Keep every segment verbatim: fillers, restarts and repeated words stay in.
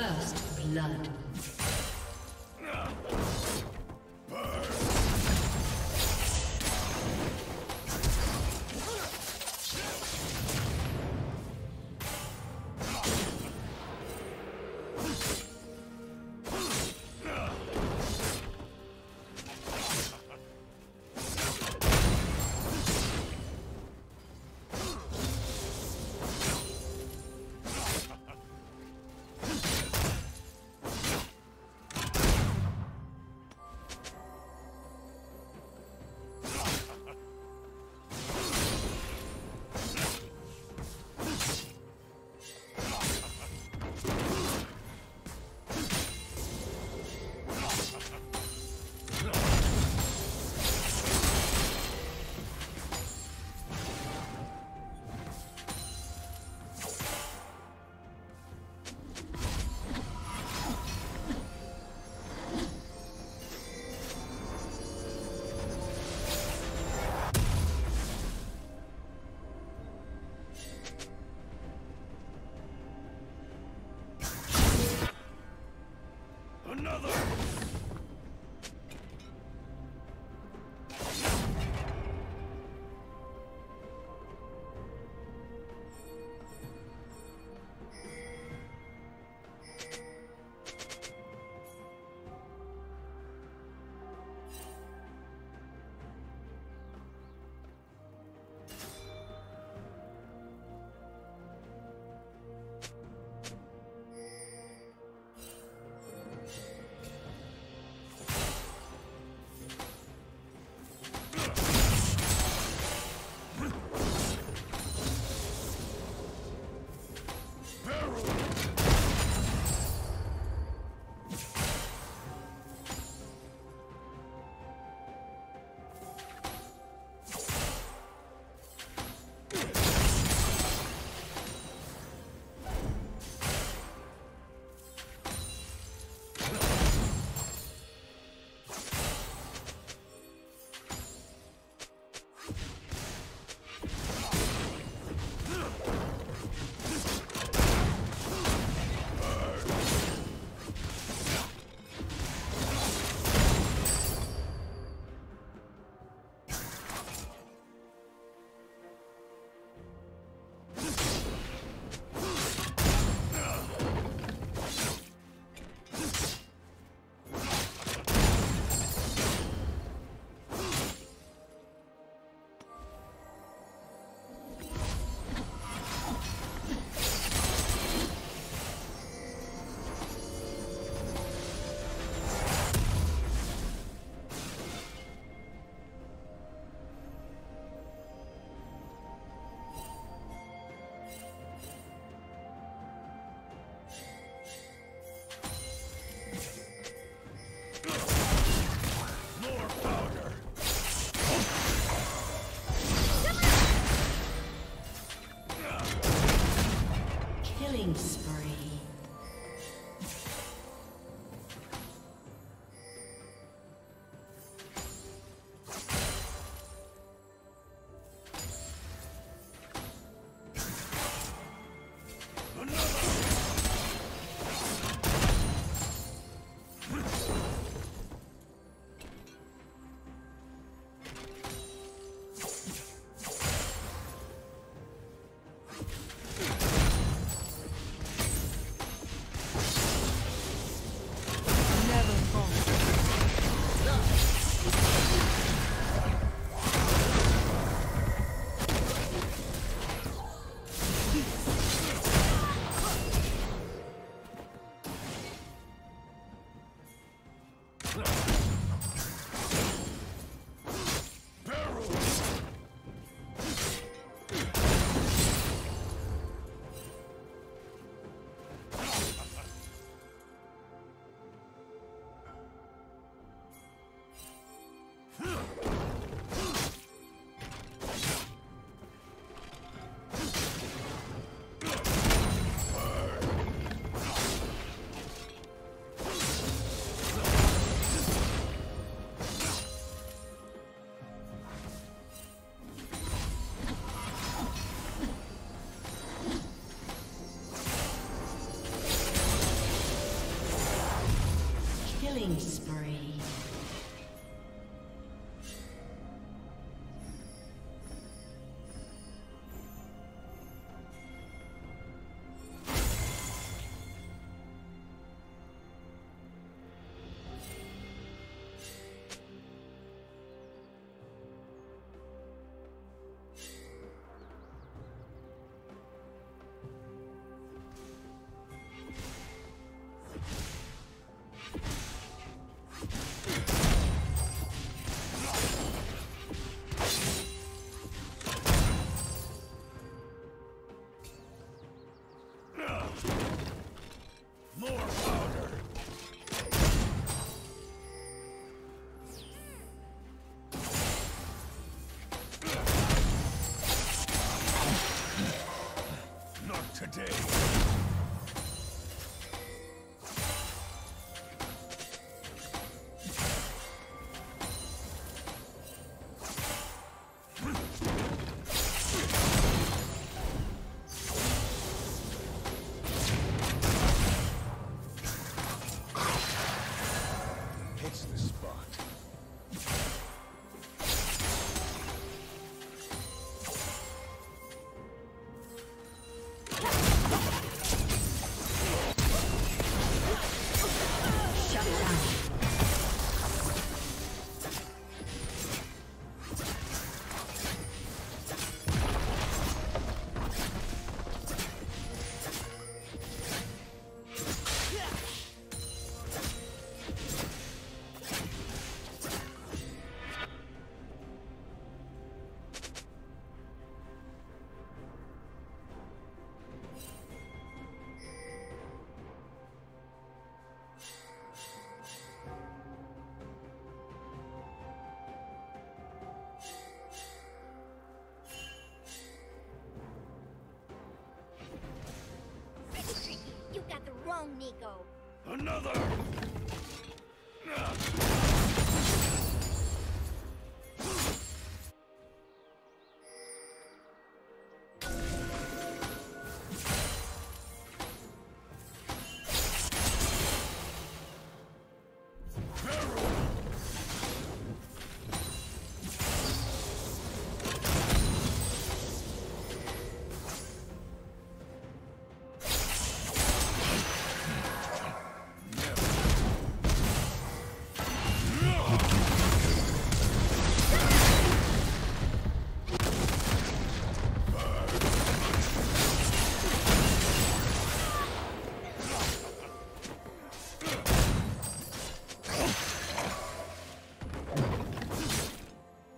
First blood. More powder! Not today! Nico. Another!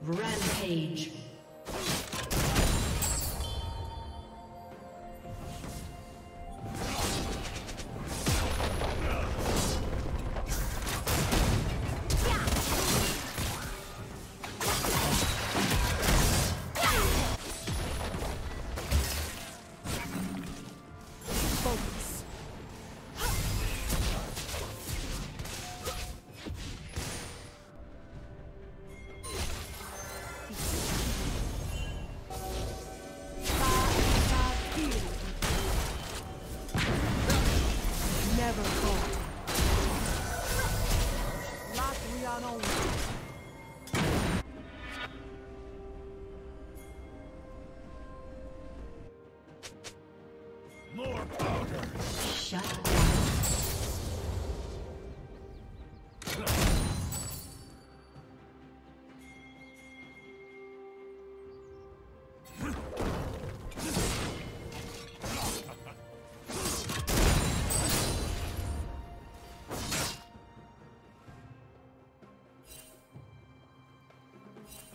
Rampage. More powder! Shut down.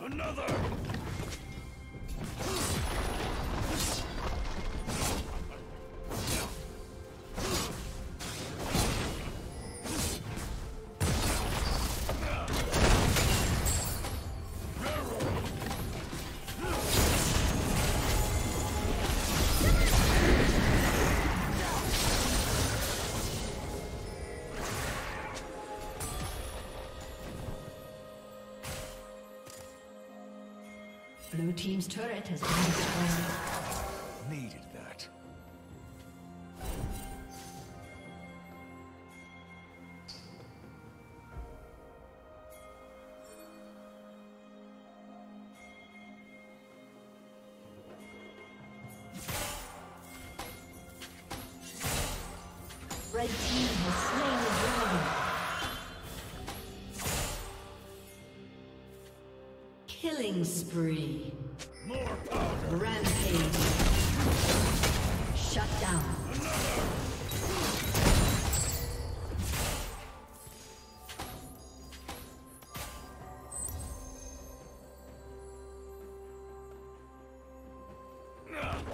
Another! Blue team's turret has been destroyed. Needed that. Red team has slain the dragon. Killing spree. More powder. Rampage. Shut down. Another.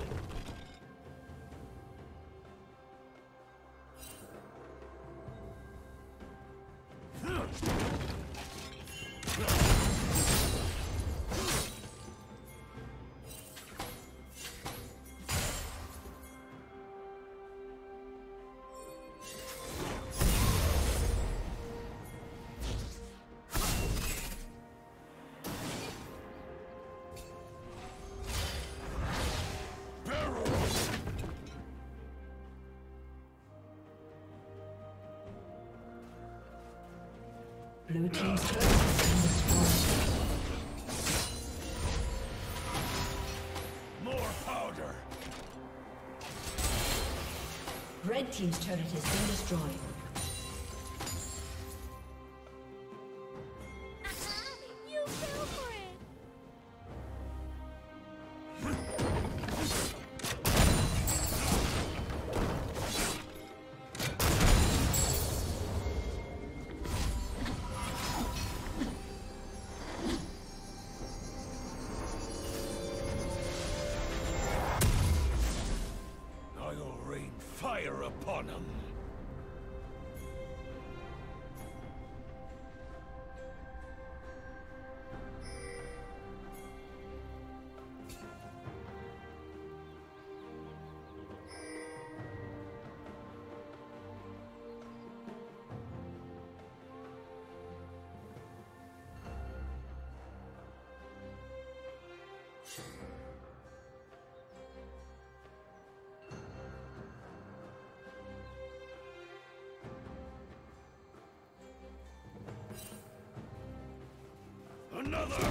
Blue team's turret has been destroyed. More powder. Red team's turret has been destroyed. Fire upon him. Another!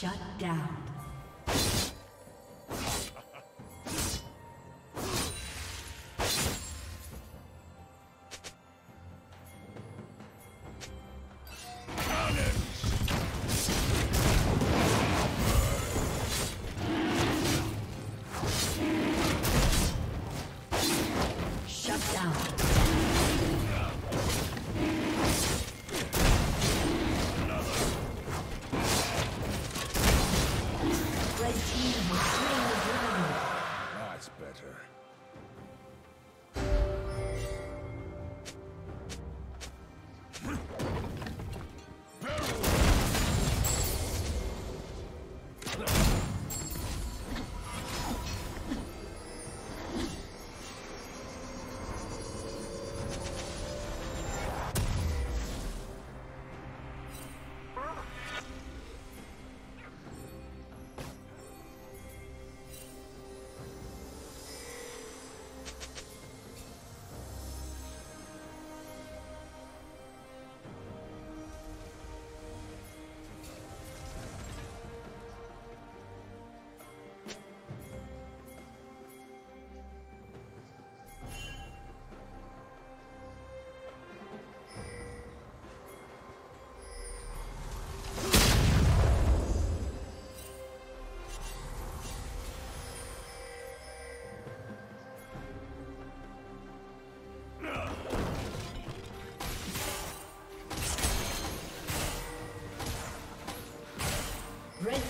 Shut down. better.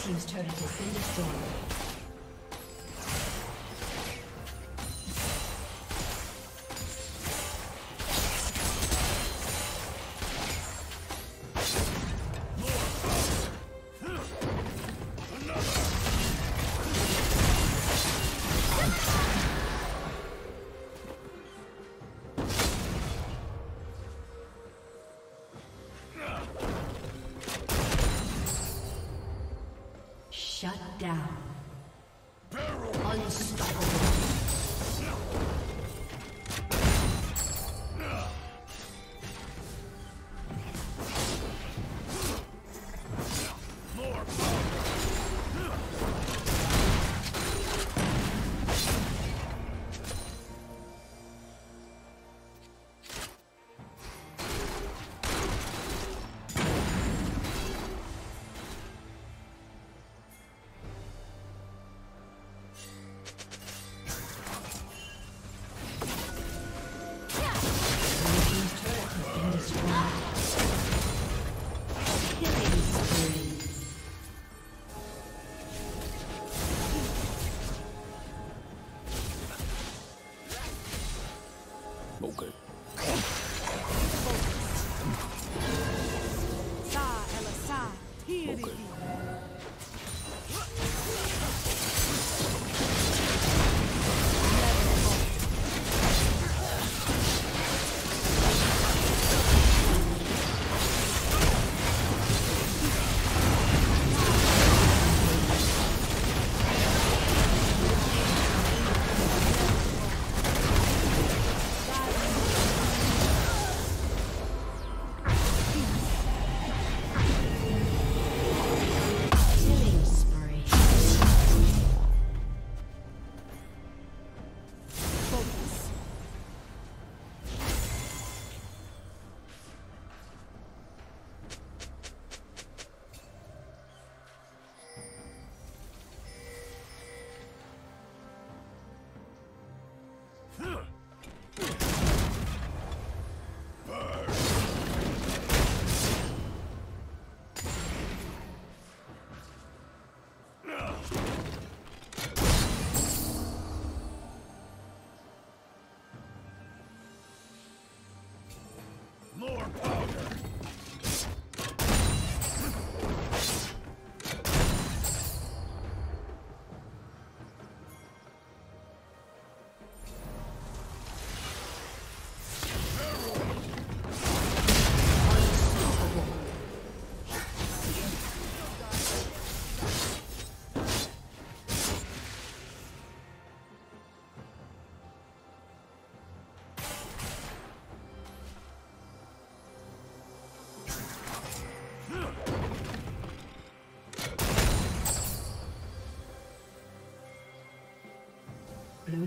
Team's turret has been destroyed. Down. Barrel. Unstoppable. Blue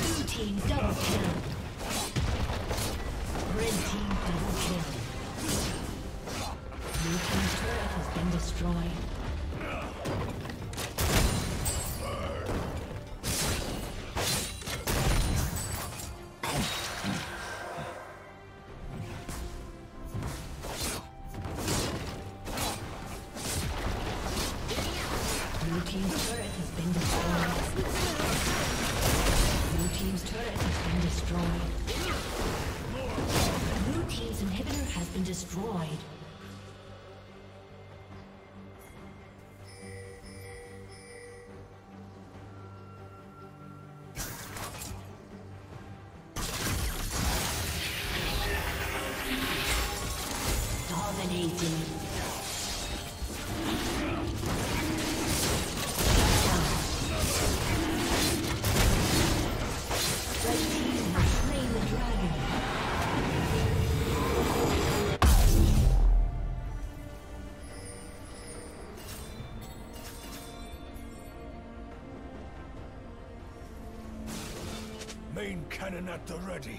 Blue team double kill. Red team double kill. been destroyed. Dominating. Main cannon at the ready.